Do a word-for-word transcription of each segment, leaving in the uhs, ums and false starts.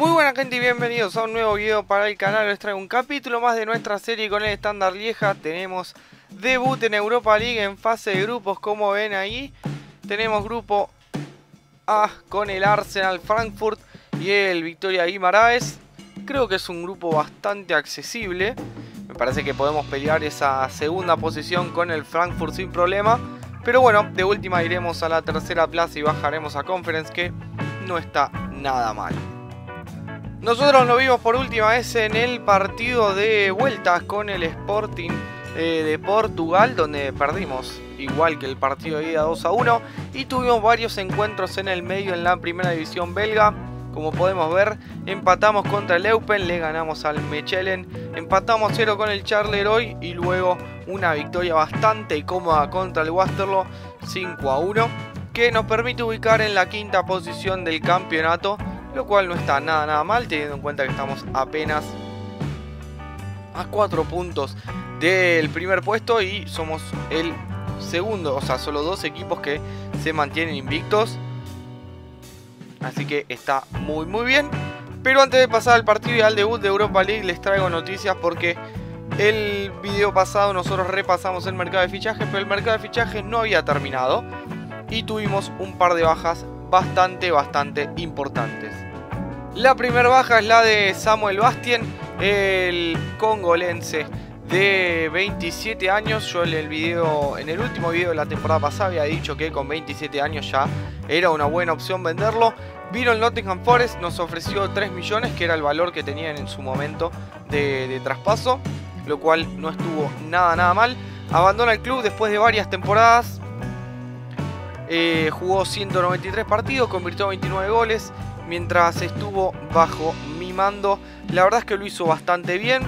Muy buena gente y bienvenidos a un nuevo video para el canal. Les traigo un capítulo más de nuestra serie con el Standard Liège. Tenemos debut en Europa League en fase de grupos, como ven ahí. Tenemos grupo A con el Arsenal Frankfurt y el Victoria Guimaraes. Creo que es un grupo bastante accesible. Me parece que podemos pelear esa segunda posición con el Frankfurt sin problema. Pero bueno, de última iremos a la tercera plaza y bajaremos a Conference, que no está nada mal. Nosotros lo vimos por última vez en el partido de vueltas con el Sporting eh, de Portugal, donde perdimos igual que el partido de ida dos a uno. Y tuvimos varios encuentros en el medio en la primera división belga. Como podemos ver, empatamos contra el Eupen, le ganamos al Mechelen, empatamos cero con el Charleroi y luego una victoria bastante cómoda contra el Westerlo cinco a uno, que nos permite ubicar en la quinta posición del campeonato, lo cual no está nada nada mal, teniendo en cuenta que estamos apenas a cuatro puntos del primer puesto y somos el segundo, o sea, solo dos equipos que se mantienen invictos. Así que está muy muy bien. Pero antes de pasar al partido y al debut de Europa League, les traigo noticias porque el video pasado nosotros repasamos el mercado de fichajes, pero el mercado de fichajes no había terminado y tuvimos un par de bajas bastante bastante importantes. La primera baja es la de Samuel Bastien, el congolense de veintisiete años. Yo en el, video, en el último video de la temporada pasada había dicho que con veintisiete años ya era una buena opción venderlo. Vino el Nottingham Forest, nos ofreció tres millones, que era el valor que tenían en su momento de, de traspaso, lo cual no estuvo nada nada mal. Abandona el club después de varias temporadas, eh, jugó ciento noventa y tres partidos, convirtió veintinueve goles mientras estuvo bajo mi mando. La verdad es que lo hizo bastante bien.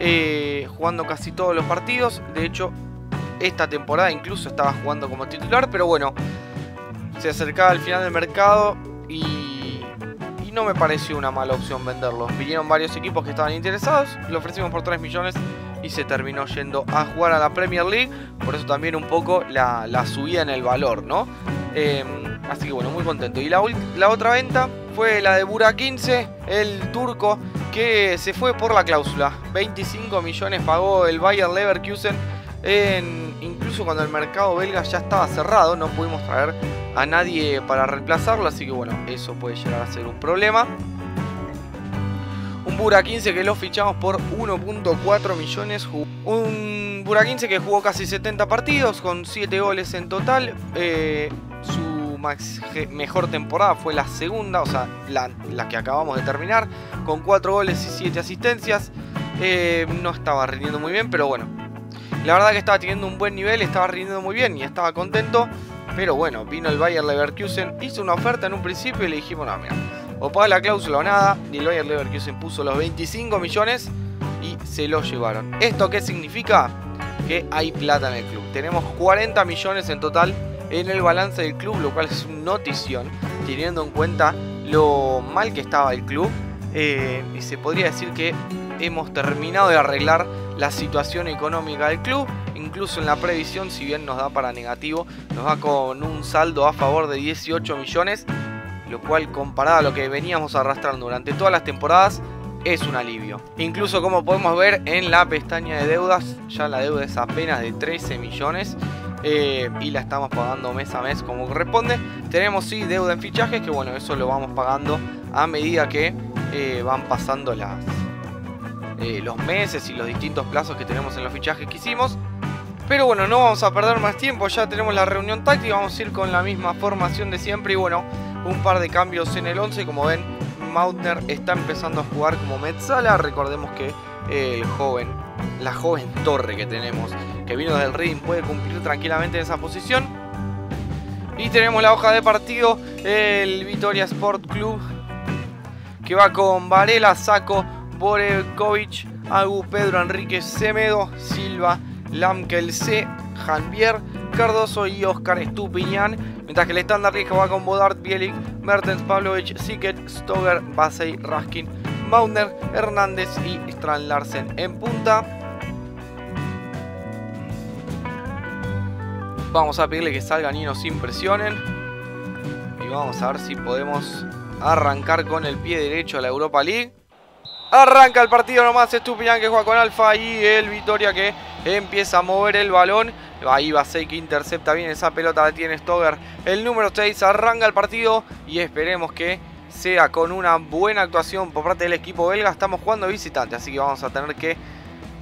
Eh, jugando casi todos los partidos. De hecho, esta temporada incluso estaba jugando como titular. Pero bueno, se acercaba al final del mercado y, y no me pareció una mala opción venderlo. Vinieron varios equipos que estaban interesados, lo ofrecimos por tres millones y se terminó yendo a jugar a la Premier League. Por eso también un poco la, la subida en el valor, ¿no? Eh, así que bueno, muy contento. Y la, la otra venta fue la de Burak quince, el turco, que se fue por la cláusula. veinticinco millones pagó el Bayer Leverkusen, en, incluso cuando el mercado belga ya estaba cerrado, no pudimos traer a nadie para reemplazarlo, así que bueno, eso puede llegar a ser un problema. Un Burak quince que lo fichamos por uno punto cuatro millones, un Burak quince que jugó casi setenta partidos con siete goles en total. Eh, su Max, mejor temporada fue la segunda, o sea, la, la que acabamos de terminar, con cuatro goles y siete asistencias. Eh, no estaba rindiendo muy bien, pero bueno, la verdad que estaba teniendo un buen nivel, estaba rindiendo muy bien y estaba contento. Pero bueno, vino el Bayer Leverkusen, hizo una oferta en un principio y le dijimos, no, mira, o paga la cláusula o nada, y el Bayer Leverkusen puso los veinticinco millones y se los llevaron. ¿Esto qué significa? Que hay plata en el club. Tenemos cuarenta millones en total en el balance del club, lo cual es una notición, teniendo en cuenta lo mal que estaba el club. Eh, y se podría decir que hemos terminado de arreglar la situación económica del club. Incluso en la previsión, si bien nos da para negativo, nos da con un saldo a favor de dieciocho millones, lo cual, comparado a lo que veníamos arrastrando durante todas las temporadas, es un alivio. Incluso, como podemos ver en la pestaña de deudas, ya la deuda es apenas de trece millones. Eh, y la estamos pagando mes a mes como corresponde. Tenemos sí deuda en fichajes, que bueno, eso lo vamos pagando a medida que eh, van pasando las, eh, los meses y los distintos plazos que tenemos en los fichajes que hicimos. Pero bueno, no vamos a perder más tiempo, ya tenemos la reunión táctica, vamos a ir con la misma formación de siempre. Y bueno, un par de cambios en el once, como ven, Mauner está empezando a jugar como mezzala. Recordemos que eh, el joven, la joven torre que tenemos, que vino del Reading, puede cumplir tranquilamente en esa posición. Y tenemos la hoja de partido, el Vitória Sport Club, que va con Varela, Saco, Pavlović, Agu, Pedro, Enrique Semedo, Silva, Lamkel Zé, Janvier, Cardoso y Oscar Estupiñán. Mientras que el Standard Liège va con Bodart, Bielik, Mertens, Pavlović, Siquet, Stoger, Bassey, Raskin, Mauner, Hernández y Strand Larsen en punta. Vamos a pedirle que salgan y nos impresionen. Y vamos a ver si podemos arrancar con el pie derecho a la Europa League. Arranca el partido nomás Estupiñán, que juega con Alfa, y el Victoria que empieza a mover el balón. Ahí Bassey que intercepta bien esa pelota, la tiene Stoger, el número seis. Arranca el partido y esperemos que sea con una buena actuación por parte del equipo belga. Estamos jugando visitante, así que vamos a tener que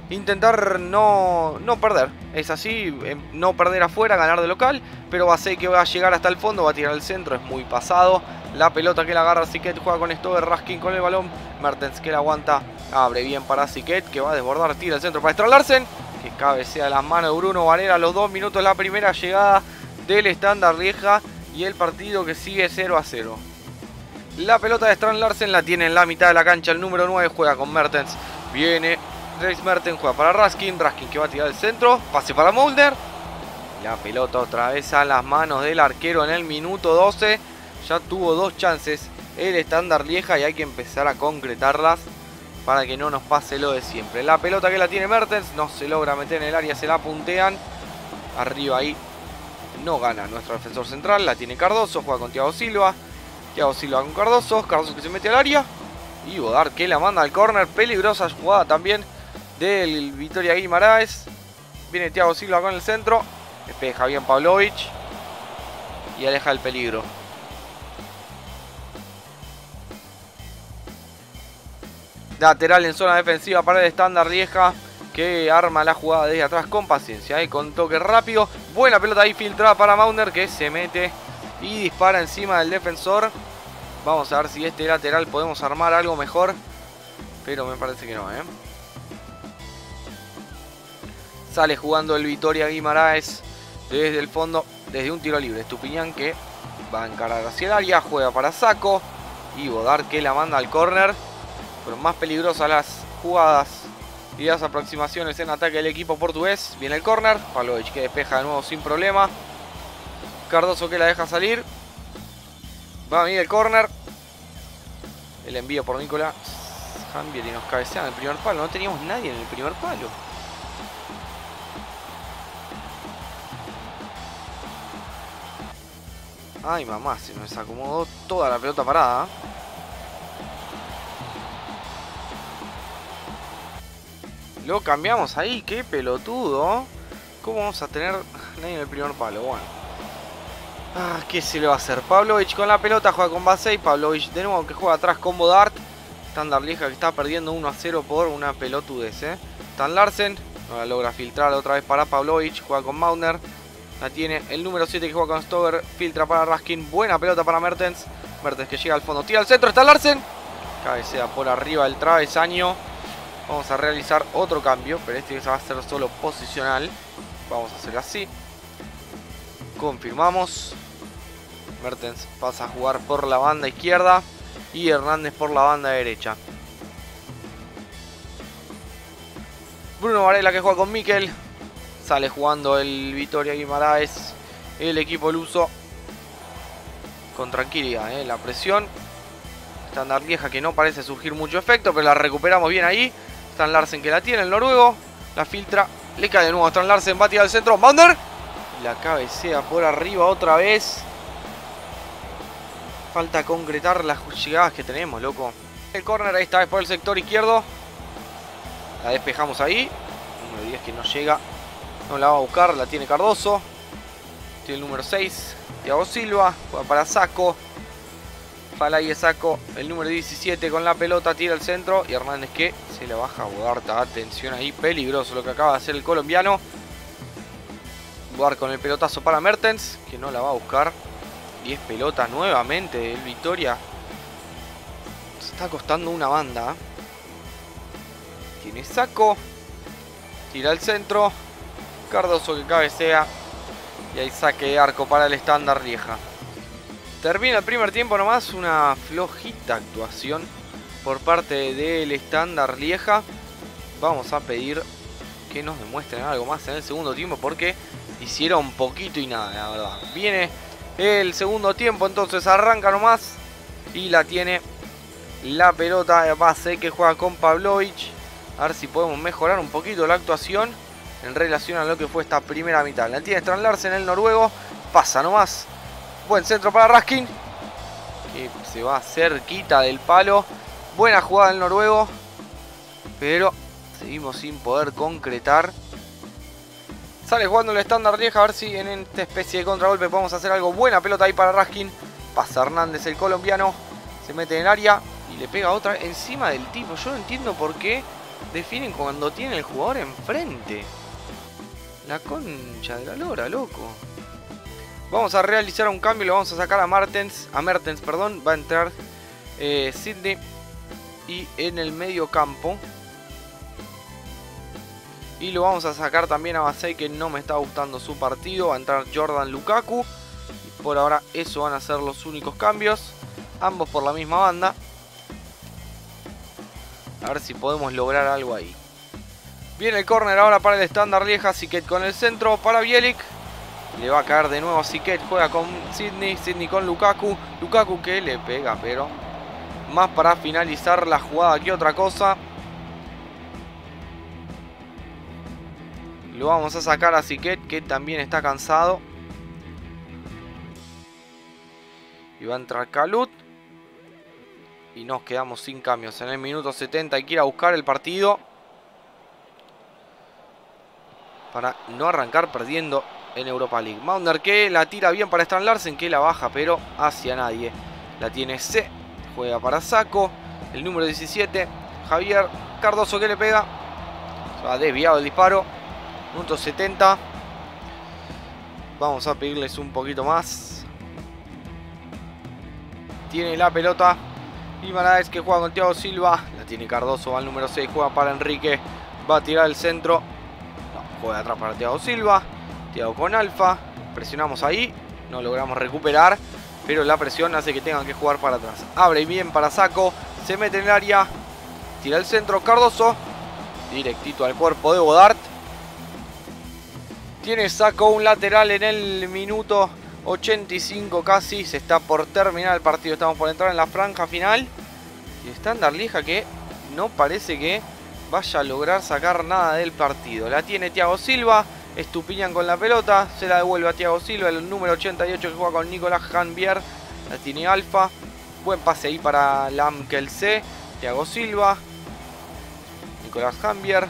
intentar no, no perder. Es así, no perder afuera, ganar de local. Pero Bassey que va a llegar hasta el fondo, va a tirar el centro, es muy pasado. La pelota que la agarra Siquet, juega con Stoger, Raskin con el balón. Mertens que la aguanta, abre bien para Siquet, que va a desbordar, tira el centro para Strand Larsen, que cabecea las manos de Bruno Varela. A los dos minutos la primera llegada del Standard Liège y el partido que sigue cero a cero. La pelota de Strand Larsen la tiene en la mitad de la cancha el número nueve, juega con Mertens. Viene Reis Mertens, juega para Raskin, Raskin que va a tirar el centro, pase para Mauner. La pelota otra vez a las manos del arquero en el minuto doce. Ya tuvo dos chances el Standard Liège y hay que empezar a concretarlas para que no nos pase lo de siempre. La pelota que la tiene Mertens, no se logra meter en el área, se la puntean. Arriba ahí no gana nuestro defensor central, la tiene Cardoso, juega con Thiago Silva. Thiago Silva con Cardoso, Cardoso que se mete al área. Y Bodart que la manda al córner, peligrosa jugada también del Victoria Guimaraes. Viene Thiago Silva con el centro, despeja bien Pavlović y aleja el peligro. Lateral en zona defensiva para el Standard Liège, que arma la jugada desde atrás con paciencia, ¿eh? Con toque rápido. Buena pelota ahí filtrada para Mauner, que se mete y dispara encima del defensor. Vamos a ver si este lateral podemos armar algo mejor, pero me parece que no, ¿eh? Sale jugando el Victoria Guimaraes desde el fondo, desde un tiro libre. Estupiñán que va a encarar hacia el área, juega para Saco y Bodart que la manda al córner. Pero más peligrosas las jugadas y las aproximaciones en ataque del equipo portugués. Viene el córner, Pavlović que despeja de nuevo sin problema. Cardoso que la deja salir. Va a venir el córner. El envío por Nicolás Janvier y nos cabecean el primer palo. No teníamos nadie en el primer palo. Ay mamá, se nos acomodó toda la pelota parada, ¿eh? Lo cambiamos ahí, qué pelotudo. ¿Cómo vamos a tener nadie en el primer palo? Bueno. Ah, ¿qué se le va a hacer? Pavlović con la pelota, juega con Bassey. Pavlović de nuevo que juega atrás con Bodart. Standard Liège que está perdiendo uno a cero por una pelotudez, ¿eh? Strand Larsen no la logra filtrar otra vez para Pavlović. Juega con Mauner. La tiene el número siete que juega con Stoger. Filtra para Raskin. Buena pelota para Mertens. Mertens que llega al fondo. Tira al centro. Strand Larsen. Cabecea por arriba del travesaño. Vamos a realizar otro cambio, pero este va a ser solo posicional. Vamos a hacer así. Confirmamos. Mertens pasa a jugar por la banda izquierda y Hernández por la banda derecha. Bruno Varela que juega con Mechelen. Sale jugando el Victoria Guimaraes, el equipo luso. Con tranquilidad, ¿eh? La presión. Standard Liège que no parece surgir mucho efecto, pero la recuperamos bien ahí. Strand Larsen que la tiene, el noruego. La filtra, le cae de nuevo a Strand Larsen, va a tirar al centro. Mauner. La cabecea por arriba otra vez. Falta concretar las llegadas que tenemos, loco. El córner ahí está, es por el sector izquierdo. La despejamos ahí. Número diez que no llega. No la va a buscar, la tiene Cardoso. Tiene el número seis, Thiago Silva. Juega para Saco. Fala y Saco, el número diecisiete con la pelota, tira al centro y Hernández que se la baja a Bodart. Atención ahí, peligroso lo que acaba de hacer el colombiano. Bodart con el pelotazo para Mertens, que no la va a buscar. diez pelotas nuevamente el Victoria. Se está costando una banda. Tiene Saco, tira al centro, Cardoso que cabecea y ahí saque de arco para el Standard Liège. Termina el primer tiempo nomás, una flojita actuación por parte del Standard Liège. Vamos a pedir que nos demuestren algo más en el segundo tiempo porque hicieron poquito y nada, la verdad. Viene el segundo tiempo, entonces arranca nomás y la tiene la pelota de Bassey que juega con Pavlović. A ver si podemos mejorar un poquito la actuación en relación a lo que fue esta primera mitad. La tiene Strand Larsen, el noruego, pasa nomás. Buen centro para Raskin. que se va cerquita del palo. Buena jugada del noruego, pero seguimos sin poder concretar. Sale jugando el Standard Liège, a ver si en esta especie de contragolpe podemos hacer algo. Buena pelota ahí para Raskin. Pasa Hernández, el colombiano. Se mete en el área y le pega otra encima del tipo. Yo no entiendo por qué definen cuando tiene el jugador enfrente. La concha de la lora, loco. Vamos a realizar un cambio y lo vamos a sacar a Mertens. A Mertens, perdón. Va a entrar eh, Sidney. Y en el medio campo. Y lo vamos a sacar también a Bassey, que no me está gustando su partido. Va a entrar Jordan Lukaku. Y por ahora eso van a ser los únicos cambios. Ambos por la misma banda. A ver si podemos lograr algo ahí. Viene el córner ahora para el Standard Liège. Siquet con el centro para Bielik. Le va a caer de nuevo Siquet. Juega con Sidney. Sidney con Lukaku. Lukaku que le pega, pero más para finalizar la jugada que otra cosa. Lo vamos a sacar a Siquet, que también está cansado. Y va a entrar Calut. Y nos quedamos sin cambios. En el minuto setenta hay que ir a buscar el partido. Para no arrancar perdiendo en Europa League. Mauner que la tira bien para Strand Larsen, que la baja, pero hacia nadie. La tiene C. Juega para Saco. El número diecisiete. Javier Cardoso que le pega. Se ha desviado el disparo. Minuto setenta. Vamos a pedirles un poquito más. Tiene la pelota Guimaraes, que juega con Thiago Silva. La tiene Cardoso, va al número seis. Juega para Enrique. Va a tirar el centro. No, juega atrás para Thiago Silva. Thiago con Alfa. Presionamos ahí. No logramos recuperar, pero la presión hace que tengan que jugar para atrás. Abre bien para Saco. Se mete en el área. Tira el centro Cardoso. Directito al cuerpo de Bodart. Tiene Saco un lateral en el minuto ochenta y cinco casi. Se está por terminar el partido. Estamos por entrar en la franja final. Y Standard Liège que no parece que vaya a lograr sacar nada del partido. La tiene Thiago Silva. Estupiñán con la pelota. Se la devuelve a Thiago Silva. El número ochenta y ocho que juega con Nicolás Janvier. La tiene Alfa. Buen pase ahí para Lamkel Zé. Thiago Silva. Nicolás Janvier.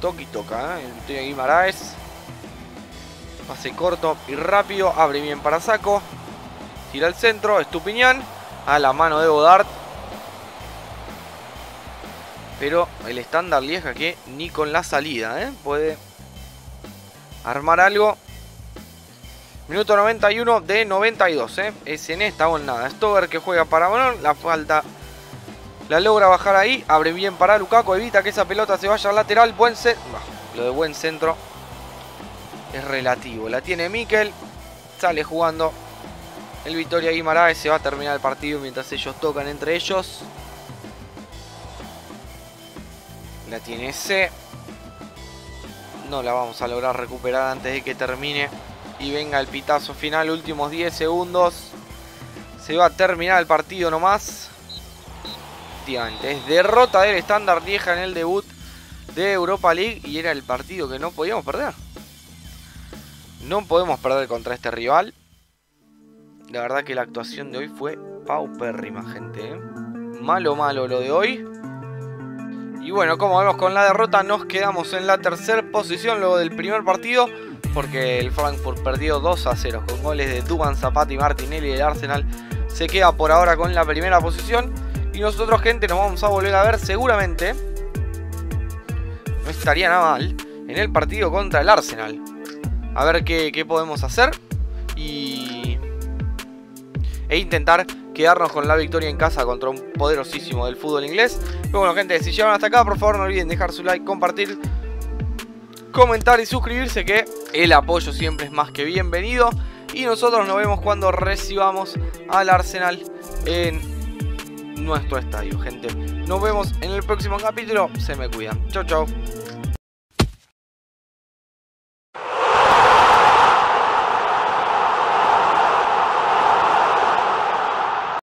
Toca y toca, ¿eh? Victoria Guimaraes. Pase corto y rápido. Abre bien para Saco. Tira al centro. Estupiñán. A la mano de Bodart. Pero el Standard Liège que ni con la salida, ¿eh? Puede armar algo. Minuto noventa y uno de noventa y dos. ¿eh? Es en esta nada. Stoger que juega para Mauner. La falta. La logra bajar ahí, abre bien para Lukaku, evita que esa pelota se vaya al lateral, buen centro, lo de buen centro es relativo, la tiene Mikel, sale jugando el Victoria Guimaraes, se va a terminar el partido mientras ellos tocan entre ellos, la tiene C, no la vamos a lograr recuperar antes de que termine y venga el pitazo final, últimos diez segundos, se va a terminar el partido nomás. Es derrota del Standard Liège en el debut de Europa League y era el partido que no podíamos perder. No podemos perder contra este rival. La verdad que la actuación de hoy fue paupérrima, gente. ¿eh? Malo, malo lo de hoy. Y bueno, como vemos con la derrota nos quedamos en la tercera posición luego del primer partido. Porque el Frankfurt perdió dos a cero con goles de Duban, Zapata y Martinelli. El Arsenal se queda por ahora con la primera posición. Y nosotros, gente, nos vamos a volver a ver seguramente. No estaría nada mal. En el partido contra el Arsenal. A ver qué, qué podemos hacer. Y... E intentar quedarnos con la victoria en casa contra un poderosísimo del fútbol inglés. Pero bueno, gente, si llegaron hasta acá, por favor no olviden dejar su like, compartir, comentar y suscribirse, que el apoyo siempre es más que bienvenido. Y nosotros nos vemos cuando recibamos al Arsenal en nuestro estadio, gente. Nos vemos en el próximo capítulo. Se me cuidan. Chau, chau.